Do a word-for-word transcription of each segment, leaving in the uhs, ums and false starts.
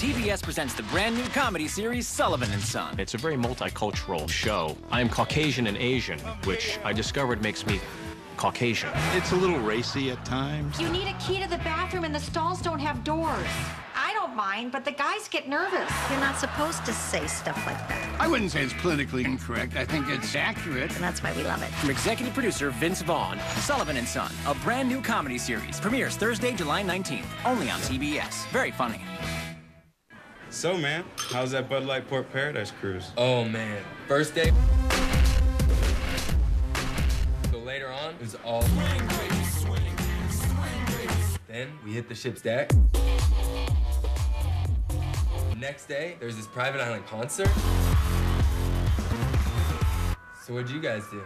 T B S presents the brand new comedy series Sullivan and Son. It's a very multicultural show. I am Caucasian and Asian, which I discovered makes me Caucasian. It's a little racy at times. You need a key to the bathroom and the stalls don't have doors. I don't mind, but the guys get nervous. You're not supposed to say stuff like that. I wouldn't say it's politically incorrect. I think it's accurate. And that's why we love it. From executive producer Vince Vaughn, Sullivan and Son, a brand new comedy series, premieres Thursday, July nineteenth, only on T B S. Very funny. So, man, how's that Bud Light Port Paradise cruise? Oh, man. First day. So later on, it was all swing, baby, swing, swing, baby. Then we hit the ship's deck. Next day, there's this private island concert. So what'd you guys do?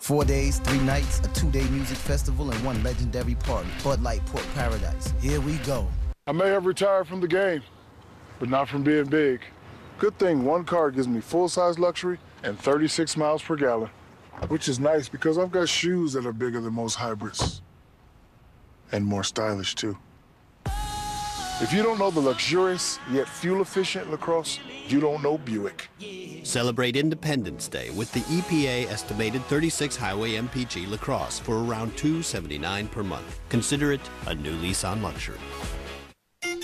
Four days, three nights, a two-day music festival, and one legendary party, Bud Light Port Paradise. Here we go. I may have retired from the game, but not from being big. Good thing one car gives me full-size luxury and thirty-six miles per gallon, which is nice because I've got shoes that are bigger than most hybrids. And more stylish, too. If you don't know the luxurious yet fuel-efficient LaCrosse, you don't know Buick. Celebrate Independence Day with the E P A estimated thirty-six highway M P G LaCrosse for around two hundred seventy-nine dollars per month. Consider it a new lease on luxury.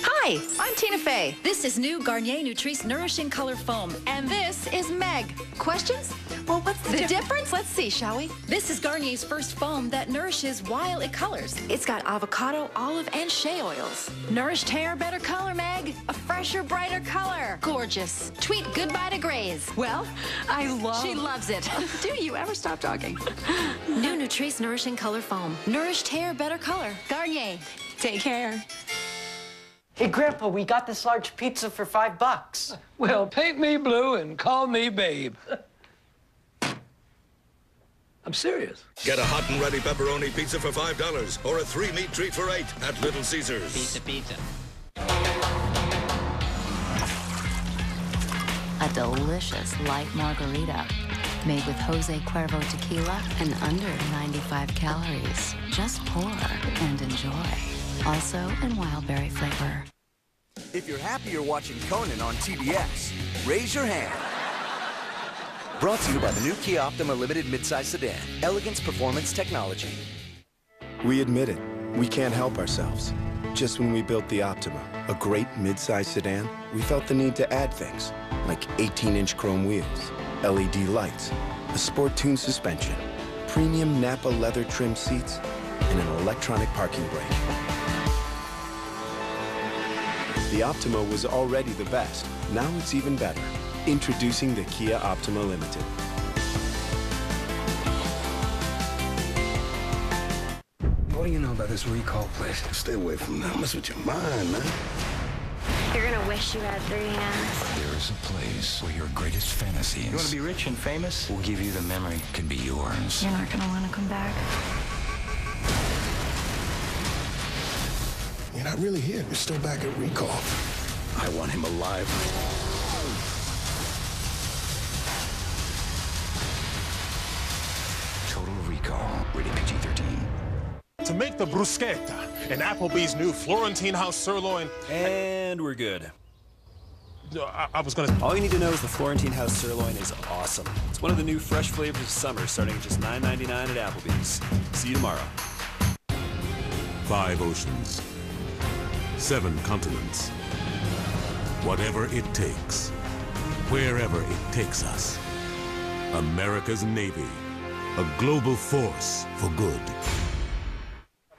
Hi, I'm Tina Fey. This is new Garnier Nutrisse Nourishing Color Foam. And this is Meg. Questions? Well, what's the, the difference? difference? Let's see, shall we? This is Garnier's first foam that nourishes while it colors. It's got avocado, olive, and shea oils. Nourished hair, better color, Meg. A fresher, brighter color. Gorgeous. Tweet goodbye to grays. Well, I love... She loves it. Do you ever stop talking? New Nutrisse Nourishing Color Foam. Nourished hair, better color. Garnier, take care. Hey, Grandpa, we got this large pizza for five bucks. Well, paint me blue and call me babe. I'm serious. Get a hot and ready pepperoni pizza for five dollars or a three-meat treat for eight at Little Caesars. Pizza, pizza. A delicious light margarita made with Jose Cuervo tequila and under ninety-five calories. Just pour and enjoy. Also in wildberry flavor. If you're happy you're watching Conan on T B S, raise your hand. Brought to you by the new Kia Optima Limited midsize sedan. Elegance, performance, technology. We admit it. We can't help ourselves. Just when we built the Optima, a great midsize sedan, we felt the need to add things like eighteen-inch chrome wheels, L E D lights, a sport-tuned suspension, premium Napa leather trim seats, and an electronic parking brake. The Optima was already the best. Now it's even better. Introducing the Kia Optima Limited. What do you know about this recall place? Stay away from them. Mess with your mind, man. You're gonna wish you had three hands. There is a place where your greatest fantasies... You wanna be rich and famous? We'll give you the memory. Can be yours. You're not gonna wanna come back. You're not really here. You're still back at recall. I want him alive. Total Recall. Rated P G thirteen. To make the bruschetta in Applebee's new Florentine House Sirloin. And we're good. I, I was gonna... All you need to know is the Florentine House Sirloin is awesome. It's one of the new fresh flavors of summer, starting at just nine ninety-nine at Applebee's. See you tomorrow. Five oceans. Seven continents. Whatever it takes, wherever it takes us. America's Navy, a global force for good.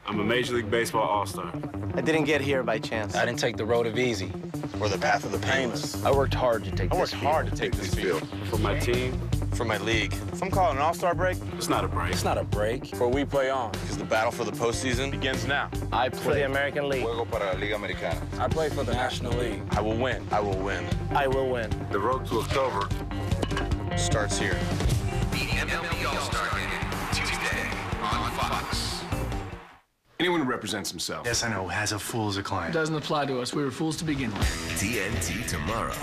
I'm a Major League Baseball All-Star. I didn't get here by chance. I didn't take the road of easy or the path of the painless. I worked hard to take I this field. I worked hard to take this field. For my team. For my league. If I'm calling an All-Star break, it's not a break. It's not a break. For we play on. Because the battle for the postseason begins now. I play for the American League. Juego para la Liga Americana. I play for the National League. I will win. I will win. I will win. The road to October starts here. The M L B All-Star Game, Tuesday on Fox. Anyone who represents himself. Yes, I know. Has a fool as a client. Doesn't apply to us. We were fools to begin with. T N T tomorrow.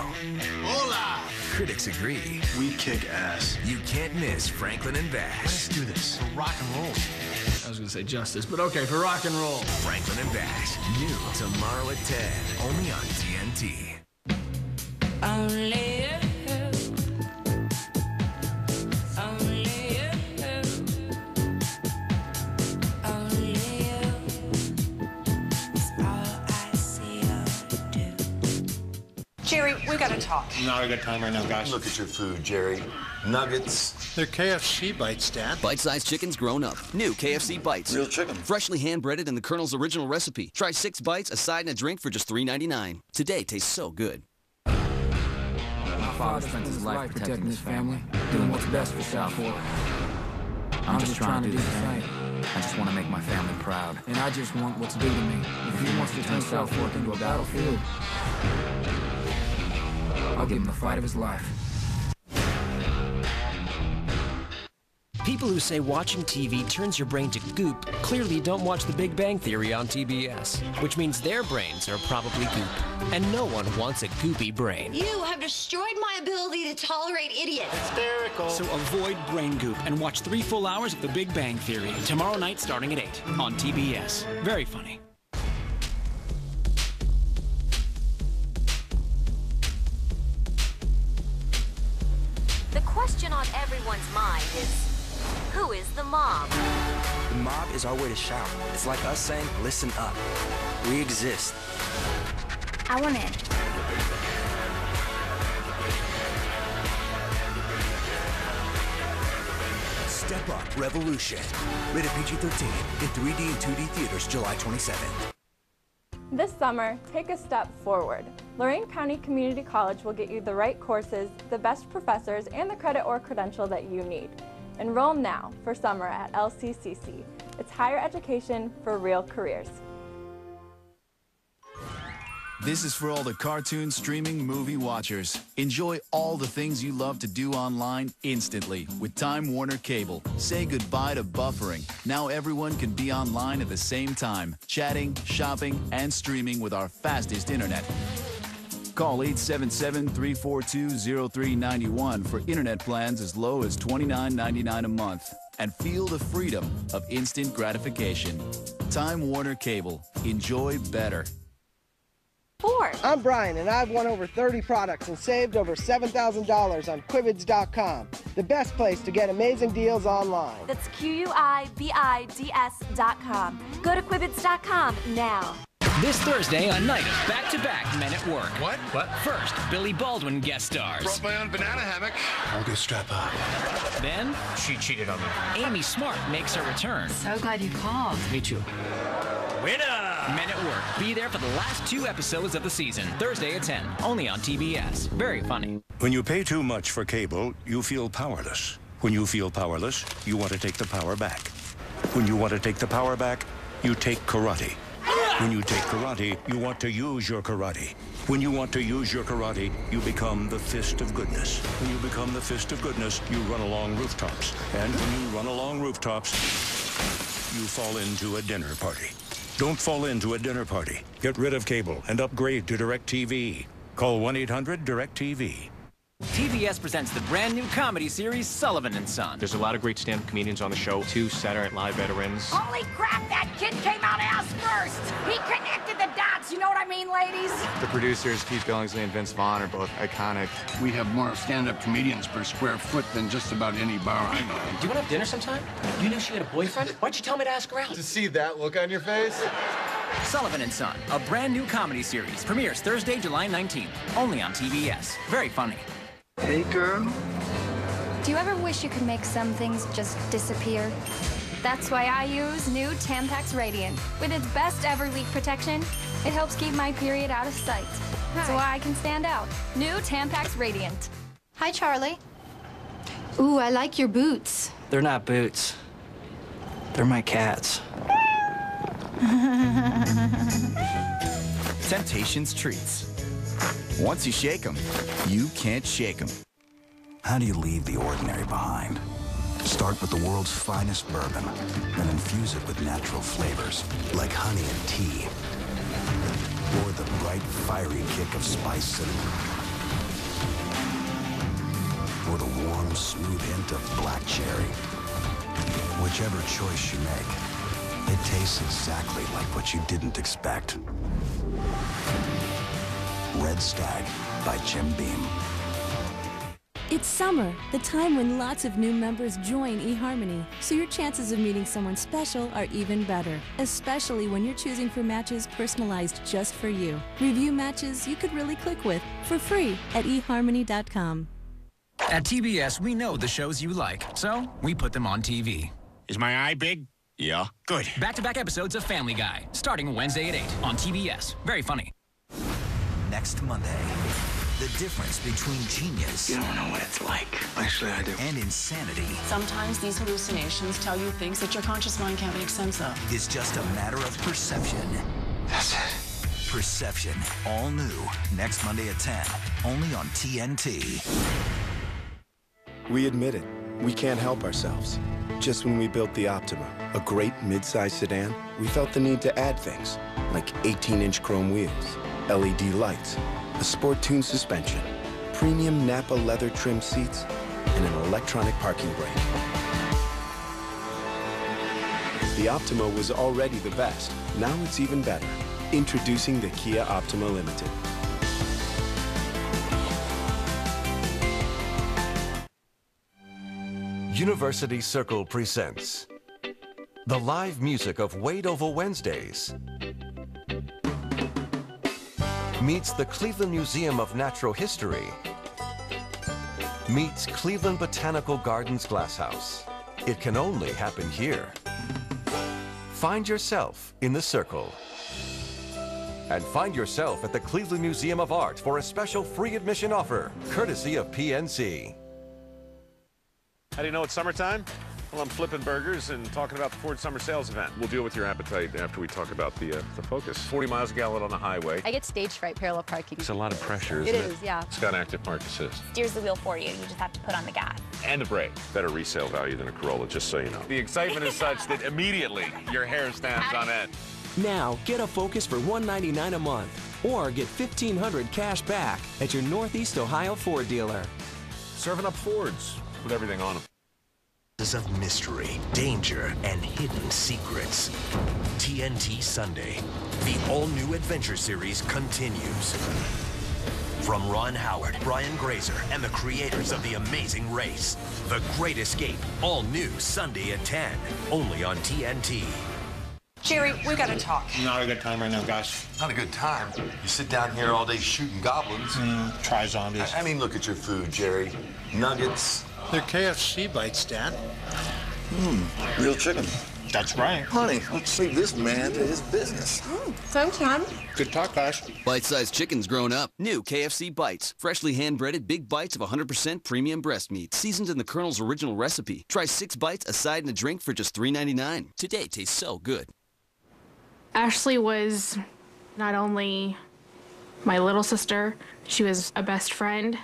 Hola! Critics agree. We kick ass. You can't miss Franklin and Bash. Let's do this. We're rock and roll. was going to say justice, but okay, for rock and roll. Franklin and Bash, new tomorrow at ten, only on T N T. Only Jerry, we gotta talk. Not a good time right now, guys. Look at your food, Jerry. Nuggets. They're K F C Bites, Dad. Bite-sized chickens grown up. New K F C Bites. Real chicken. Freshly hand-breaded in the Colonel's original recipe. Try six bites, a side, and a drink for just three ninety-nine. Today tastes so good. My father spent his life protecting his family, doing what's best for South Fork. I'm just trying to do the right. I just want to make my family proud. And I just want what's due to me. If he wants to turn South Fork into a battlefield, I'll give him the fight of his life. People who say watching T V turns your brain to goop clearly don't watch The Big Bang Theory on T B S, which means their brains are probably goop. And no one wants a goopy brain. You have destroyed my ability to tolerate idiots. Hysterical. So avoid brain goop and watch three full hours of The Big Bang Theory tomorrow night starting at eight on T B S. Very funny. The question on everyone's mind is, who is the mob? The mob is our way to shout. It's like us saying, listen up. We exist. I want in. Step Up Revolution. Rated P G thirteen in three D and two D theaters July twenty-seventh. This summer, take a step forward. Lorain County Community College will get you the right courses, the best professors, and the credit or credential that you need. Enroll now for summer at L C C C. It's higher education for real careers. This is for all the cartoon, streaming, movie watchers. Enjoy all the things you love to do online instantly with Time Warner Cable. Say goodbye to buffering. Now everyone can be online at the same time, chatting, shopping, and streaming with our fastest internet. Call eight seven seven, three four two, zero three nine one for internet plans as low as twenty-nine ninety-nine a month and feel the freedom of instant gratification. Time Warner Cable. Enjoy better. Four. I'm Brian, and I've won over thirty products and saved over seven thousand dollars on QuiBids dot com, the best place to get amazing deals online. That's Q U I B I D S dot com. Go to QuiBids dot com now. This Thursday, a night of back-to-back Men at Work. What? What? First, Billy Baldwin guest stars. Brought my own banana hammock. I'll go strap up. Then, she cheated on me. Amy Smart makes her return. So glad you called. Me too. Winner! Men at Work. Be there for the last two episodes of the season. Thursday at ten, only on T B S. Very funny. When you pay too much for cable, you feel powerless. When you feel powerless, you want to take the power back. When you want to take the power back, you take karate. When you take karate, you want to use your karate. When you want to use your karate, you become the fist of goodness. When you become the fist of goodness, you run along rooftops. And when you run along rooftops, you fall into a dinner party. Don't fall into a dinner party. Get rid of cable and upgrade to DirecTV. Call one eight hundred DirecTV. T B S presents the brand new comedy series Sullivan and Son. There's a lot of great stand-up comedians on the show. Two Saturday Night Live veterans. Holy crap, that kid came out ass first! He connected the dots, you know what I mean, ladies? The producers, Pete Billingsley and Vince Vaughn, are both iconic. We have more stand-up comedians per square foot than just about any bar I know. Do you want to have dinner sometime? You knew she had a boyfriend? Why'd you tell me to ask her out? To see that look on your face? Sullivan and Son, a brand new comedy series, premieres Thursday, July nineteenth, only on T B S. Very funny. Hey, girl. Do you ever wish you could make some things just disappear? That's why I use new Tampax Radiant. With its best ever-leak protection, it helps keep my period out of sight. Hi. So I can stand out. New Tampax Radiant. Hi, Charlie. Ooh, I like your boots. They're not boots. They're my cat's. Temptations treats. Once you shake them, you can't shake them. How do you leave the ordinary behind? Start with the world's finest bourbon, then infuse it with natural flavors like honey and tea, or the bright, fiery kick of spiced cinnamon, or the warm, smooth hint of black cherry. Whichever choice you make, It tastes exactly like what you didn't expect. Red Stag by Jim Beam. It's summer, the time when lots of new members join eHarmony, so your chances of meeting someone special are even better, especially when you're choosing for matches personalized just for you. Review matches you could really click with for free at e harmony dot com. At T B S, we know the shows you like, so we put them on T V. Is my eye big? Yeah. Good. Back-to-back episodes of Family Guy, starting Wednesday at eight on T B S. Very funny. Next Monday. The difference between genius... You don't know what it's like. Actually, I do. ...and insanity... Sometimes these hallucinations tell you things that your conscious mind can't make sense of. ...is just a matter of perception. That's it. Perception. All new. Next Monday at ten. Only on T N T. We admit it. We can't help ourselves. Just when we built the Optima, a great midsize sedan, we felt the need to add things. Like eighteen inch chrome wheels, L E D lights... a sport-tuned suspension, premium Napa leather trim seats, and an electronic parking brake. The Optima was already the best. Now it's even better. Introducing the Kia Optima Limited. University Circle presents the live music of Wade Oval Wednesdays. Meets the Cleveland Museum of Natural History. Meets Cleveland Botanical Gardens Glasshouse. It can only happen here. Find yourself in the circle. And find yourself at the Cleveland Museum of Art for a special free admission offer, courtesy of P N C. How do you know it's summertime? Well, I'm flipping burgers and talking about the Ford Summer Sales Event. We'll deal with your appetite after we talk about the, uh, the Focus. forty miles a gallon on the highway. I get stage fright parallel parking. It's a lot of pressure, isn't it? It is, yeah. It's got active park assist. Steers the wheel for you. You just have to put on the gas. And the brake. Better resale value than a Corolla, just so you know. The excitement is such that immediately your hair stands on end. Now, get a Focus for one hundred ninety-nine dollars a month or get fifteen hundred dollars cash back at your Northeast Ohio Ford dealer. Serving up Fords with everything on them. ...of mystery, danger, and hidden secrets. T N T Sunday. The all-new adventure series continues. From Ron Howard, Brian Grazer, and the creators of The Amazing Race. The Great Escape, all new Sunday at ten. Only on T N T. Jerry, we gotta talk. Not a good time right now, guys. Not a good time? You sit down here all day shooting goblins. Mm, try zombies. I, I mean, look at your food, Jerry. Nuggets... They're K F C Bites, Dad. Hmm, real chicken. That's right. Honey, let's leave this man to his business. Mm, sometime. Good talk, guys. Bite-sized chicken's grown up. New K F C Bites. Freshly hand-breaded big bites of one hundred percent premium breast meat. Seasoned in the Colonel's original recipe. Try six bites, a side, and a drink for just three ninety-nine. Today tastes so good. Ashley was not only my little sister, she was a best friend.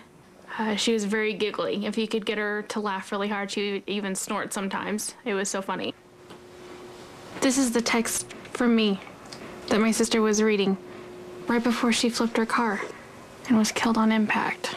Uh, she was very giggly. If you could get her to laugh really hard, she would even snort sometimes. It was so funny. This is the text from me that my sister was reading right before she flipped her car and was killed on impact.